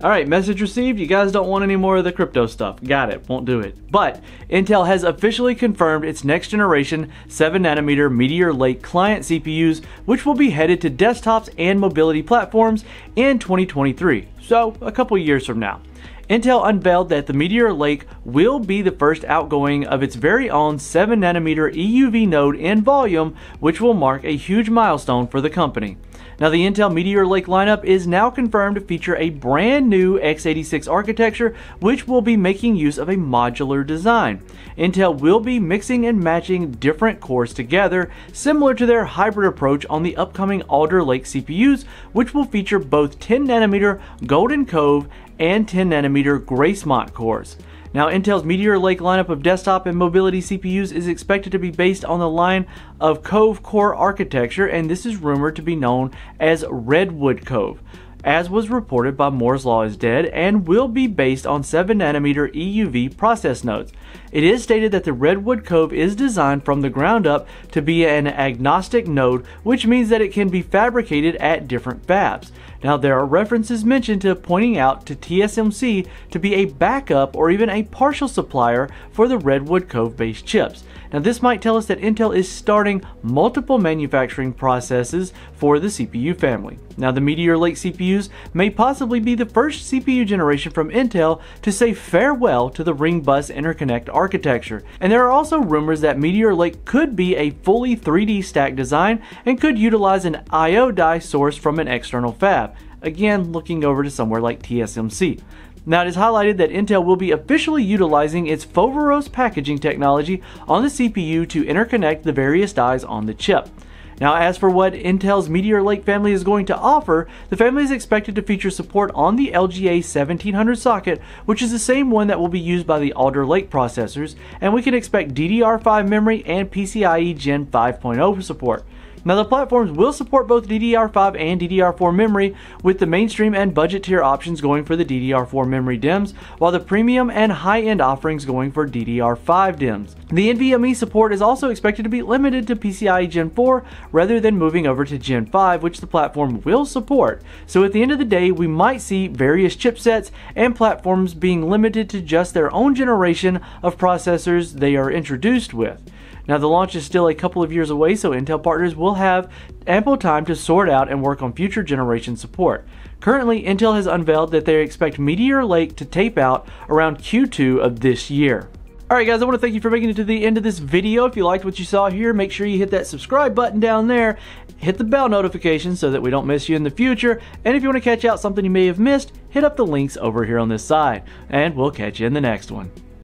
All right, message received. You guys don't want any more of the crypto stuff. Got it, won't do it. But Intel has officially confirmed its next generation 7nm Meteor Lake client CPUs, which will be headed to desktops and mobility platforms in 2023, so a couple years from now. Intel unveiled that the Meteor Lake will be the first outgoing of its very own 7nm EUV node in volume, which will mark a huge milestone for the company. Now, the Intel Meteor Lake lineup is now confirmed to feature a brand new x86 architecture, which will be making use of a modular design. Intel will be mixing and matching different cores together, similar to their hybrid approach on the upcoming Alder Lake CPUs, which will feature both 10nm Golden Cove and 10nm Gracemont cores. Now, Intel's Meteor Lake lineup of desktop and mobility CPUs is expected to be based on the line of Cove core architecture, and this is rumored to be known as Redwood Cove, as was reported by Moore's Law is Dead, and will be based on 7nm EUV process nodes. It is stated that the Redwood Cove is designed from the ground up to be an agnostic node, which means that it can be fabricated at different fabs. Now, there are references mentioned to pointing out to TSMC to be a backup or even a partial supplier for the Redwood Cove based chips. Now, this might tell us that Intel is starting multiple manufacturing processes for the CPU family. Now, the Meteor Lake CPUs may possibly be the first CPU generation from Intel to say farewell to the ring bus interconnect architecture. And there are also rumors that Meteor Lake could be a fully 3D stack design and could utilize an I/O die source from an external fab. Again, looking over to somewhere like TSMC. Now, it is highlighted that Intel will be officially utilizing its Foveros packaging technology on the CPU to interconnect the various dies on the chip. Now, as for what Intel's Meteor Lake family is going to offer, the family is expected to feature support on the LGA 1700 socket, which is the same one that will be used by the Alder Lake processors, and we can expect DDR5 memory and PCIe Gen 5.0 support. Now, the platforms will support both DDR5 and DDR4 memory, with the mainstream and budget tier options going for the DDR4 memory DIMMs, while the premium and high-end offerings going for DDR5 DIMMs. The NVMe support is also expected to be limited to PCIe Gen 4 rather than moving over to Gen 5, which the platform will support. So at the end of the day, we might see various chipsets and platforms being limited to just their own generation of processors they are introduced with. Now, the launch is still a couple of years away, so Intel partners will have ample time to sort out and work on future generation support. Currently, Intel has unveiled that they expect Meteor Lake to tape out around Q2 of this year. Alright guys, I want to thank you for making it to the end of this video. If you liked what you saw here, make sure you hit that subscribe button down there, hit the bell notification so that we don't miss you in the future, and if you want to catch out something you may have missed, hit up the links over here on this side, and we'll catch you in the next one.